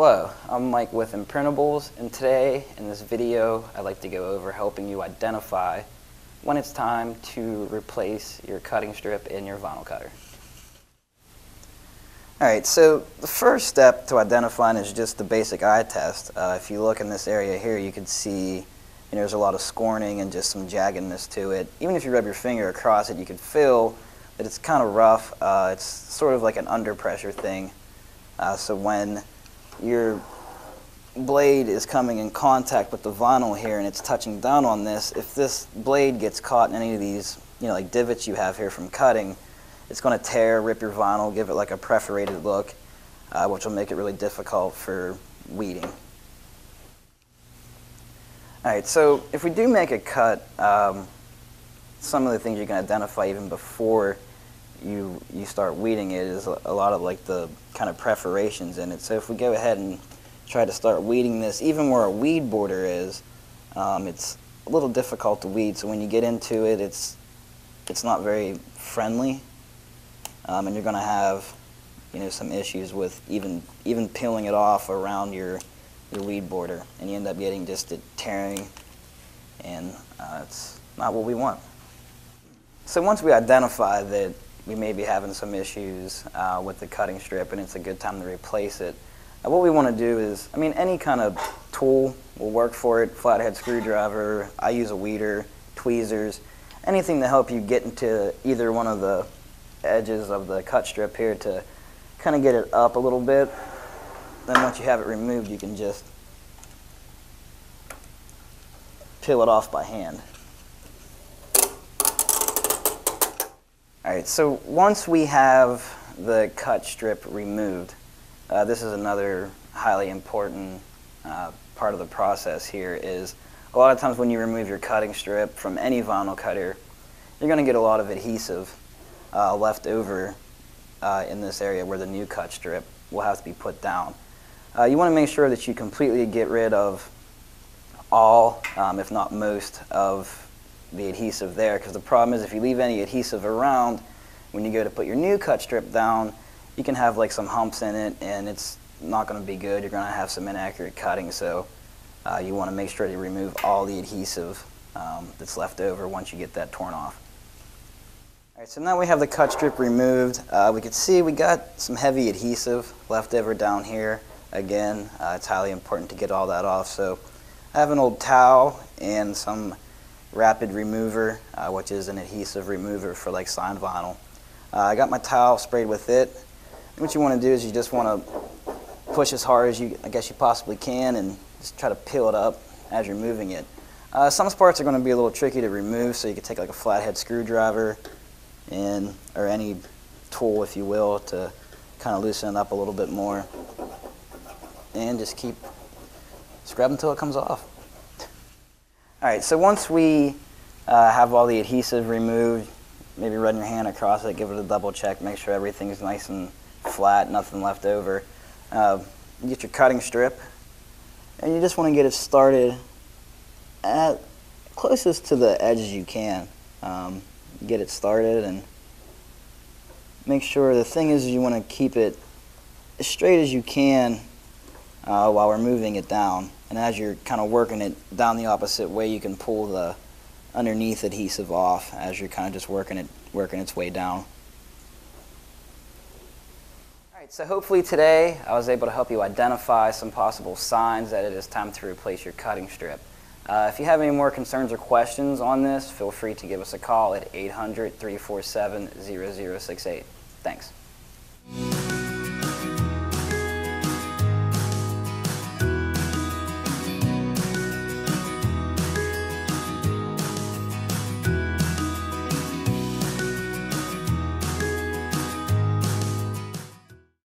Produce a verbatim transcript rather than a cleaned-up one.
Hello, I'm Mike with Imprintables, and today in this video I'd like to go over helping you identify when it's time to replace your cutting strip in your vinyl cutter. Alright, so the first step to identifying is just the basic eye test. Uh, if you look in this area here, you can see you know, there's a lot of scorning and just some jaggedness to it. Even if you rub your finger across it, you can feel that it's kind of rough. Uh, it's sort of like an under pressure thing. Uh, so when your blade is coming in contact with the vinyl here and it's touching down on this, if this blade gets caught in any of these, you know, like divots you have here from cutting, it's going to tear, rip your vinyl, give it like a perforated look, uh, which will make it really difficult for weeding. Alright, so if we do make a cut, um, some of the things you can identify even before You, you start weeding it is a lot of like the kind of perforations in it. So if we go ahead and try to start weeding this, even where a weed border is, um, it's a little difficult to weed. So when you get into it, it's it's not very friendly, um, and you're going to have you know some issues with even even peeling it off around your your weed border, and you end up getting just it tearing, and uh, it's not what we want. So once we identify that we may be having some issues uh, with the cutting strip and it's a good time to replace it. Uh, what we want to do is, I mean, any kind of tool will work for it. Flathead screwdriver, I use a weeder, tweezers, anything to help you get into either one of the edges of the cut strip here to kind of get it up a little bit. Then once you have it removed, you can just peel it off by hand. Alright, so once we have the cut strip removed, uh, this is another highly important uh, part of the process here is a lot of times when you remove your cutting strip from any vinyl cutter, you're going to get a lot of adhesive uh, left over uh, in this area where the new cut strip will have to be put down. Uh, you want to make sure that you completely get rid of all, um, if not most, of the adhesive there, because the problem is if you leave any adhesive around, when you go to put your new cut strip down, you can have like some humps in it and it's not going to be good. You're going to have some inaccurate cutting, so uh, you want to make sure to remove all the adhesive um, that's left over once you get that torn off. Alright, so now we have the cut strip removed. Uh, we can see we got some heavy adhesive left over down here. Again, uh, it's highly important to get all that off, so I have an old towel and some Rapid Remover, uh, which is an adhesive remover for like signed vinyl. Uh, I got my towel sprayed with it. And what you want to do is you just want to push as hard as you, I guess you possibly can, and just try to peel it up as you're moving it. Uh, some parts are going to be a little tricky to remove, so you can take like a flathead screwdriver and or any tool, if you will, to kind of loosen it up a little bit more, and just keep scrubbing until it comes off. Alright, so once we uh, have all the adhesive removed, maybe run your hand across it, give it a double check, make sure everything's nice and flat, nothing left over. Uh, you get your cutting strip, and you just want to get it started at closest to the edges you can. Um, get it started and make sure the thing is you want to keep it as straight as you can uh, while we're moving it down. And as you're kind of working it down the opposite way, you can pull the underneath adhesive off as you're kind of just working it, working its way down. All right, so hopefully today I was able to help you identify some possible signs that it is time to replace your cutting strip. Uh, if you have any more concerns or questions on this, feel free to give us a call at eight hundred, three four seven, zero zero six eight. Thanks.